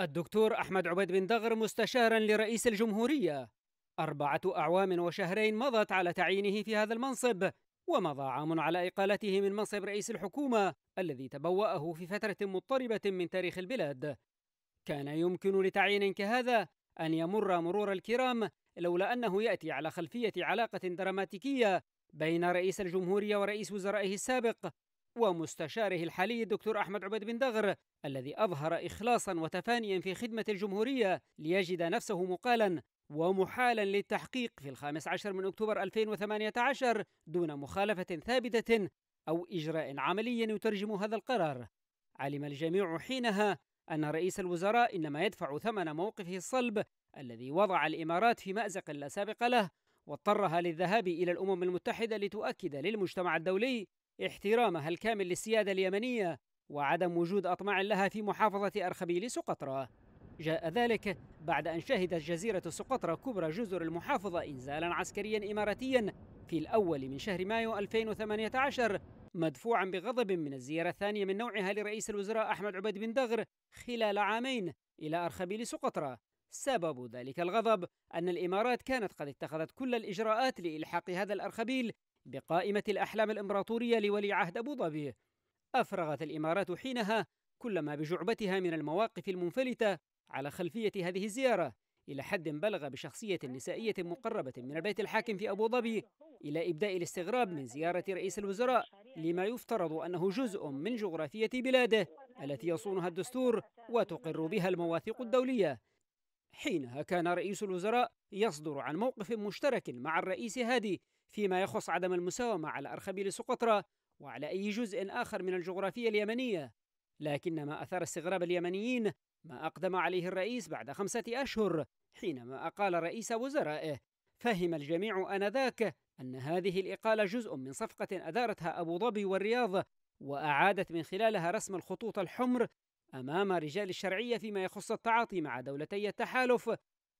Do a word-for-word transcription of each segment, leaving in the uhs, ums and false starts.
الدكتور أحمد عبيد بن دغر مستشارا لرئيس الجمهورية، أربعة أعوام وشهرين مضت على تعيينه في هذا المنصب، ومضى عام على إقالته من منصب رئيس الحكومة الذي تبوأه في فترة مضطربة من تاريخ البلاد. كان يمكن لتعيين كهذا أن يمر مرور الكرام لولا أنه يأتي على خلفية علاقة دراماتيكية بين رئيس الجمهورية ورئيس وزرائه السابق ومستشاره الحالي الدكتور أحمد عبيد بن دغر، الذي أظهر إخلاصا وتفانيا في خدمة الجمهورية ليجد نفسه مقالا ومحالا للتحقيق في الخامس عشر من أكتوبر ألفين وثمانية عشر دون مخالفة ثابتة أو إجراء عملي يترجم هذا القرار. علم الجميع حينها أن رئيس الوزراء إنما يدفع ثمن موقفه الصلب الذي وضع الإمارات في مأزق لا سابق له، واضطرها للذهاب إلى الأمم المتحدة لتؤكد للمجتمع الدولي احترامها الكامل للسيادة اليمنية وعدم وجود أطماع لها في محافظة أرخبيل سقطرة. جاء ذلك بعد أن شهدت جزيرة سقطرة كبرى جزر المحافظة إنزالا عسكريا إماراتيا في الأول من شهر مايو ألفين وثمانية عشر، مدفوعا بغضب من الزيارة الثانية من نوعها لرئيس الوزراء أحمد عبيد بن دغر خلال عامين إلى أرخبيل سقطرة. سبب ذلك الغضب أن الإمارات كانت قد اتخذت كل الإجراءات لإلحاق هذا الأرخبيل بقائمة الأحلام الإمبراطورية لولي عهد أبو ظبي. أفرغت الإمارات حينها كل ما بجعبتها من المواقف المنفلتة على خلفية هذه الزيارة، إلى حد بلغ بشخصية نسائية مقربة من البيت الحاكم في أبو ظبي إلى إبداء الاستغراب من زيارة رئيس الوزراء لما يفترض أنه جزء من جغرافية بلاده التي يصونها الدستور وتقر بها المواثيق الدولية. حينها كان رئيس الوزراء يصدر عن موقف مشترك مع الرئيس هادي فيما يخص عدم المساومة على أرخبيل سقطرة وعلى أي جزء آخر من الجغرافية اليمنية، لكن ما أثار استغراب اليمنيين ما أقدم عليه الرئيس بعد خمسة أشهر حينما أقال رئيس وزرائه. فهم الجميع آنذاك أن هذه الإقالة جزء من صفقة أدارتها أبو ظبي والرياض، وأعادت من خلالها رسم الخطوط الحمر أمام رجال الشرعية فيما يخص التعاطي مع دولتي التحالف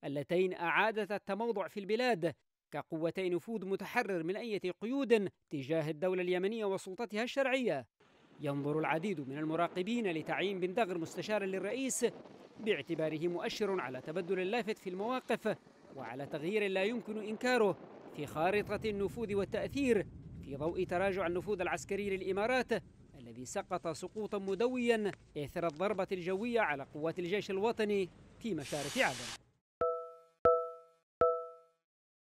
اللتين أعادتا التموضع في البلاد كقوتي نفوذ متحرر من أي قيود تجاه الدولة اليمنية وسلطتها الشرعية. ينظر العديد من المراقبين لتعيين بن دغر مستشارا للرئيس باعتباره مؤشر على تبدل لافت في المواقف وعلى تغيير لا يمكن إنكاره في خارطة النفوذ والتأثير في ضوء تراجع النفوذ العسكري للإمارات الذي سقط سقوطا مدويا إثر الضربة الجوية على قوات الجيش الوطني في مشارف عدن.